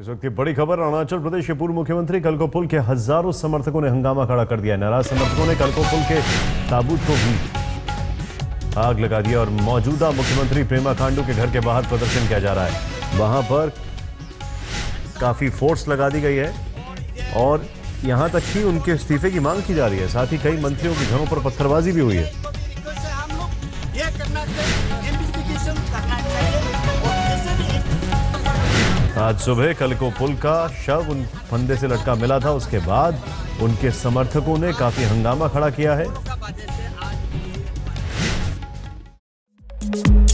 इस वक्त की बड़ी खबर, अरुणाचल प्रदेश के पूर्व मुख्यमंत्री कालिखो पुल के हजारों समर्थकों ने हंगामा खड़ा कर दिया। नाराज समर्थकों ने कालिखो पुल के ताबूत को भी आग लगा दिया और मौजूदा मुख्यमंत्री प्रेमा कांडू के घर के बाहर प्रदर्शन किया जा रहा है। वहां पर काफी फोर्स लगा दी गई है और यहां तक कि उनके इस्तीफे की मांग की जा रही है। साथ ही कई मंत्रियों के घरों पर पत्थरबाजी भी हुई है। आज सुबह कालिखो पुल का शव उन फंदे से लटका मिला था। उसके बाद उनके समर्थकों ने काफी हंगामा खड़ा किया है।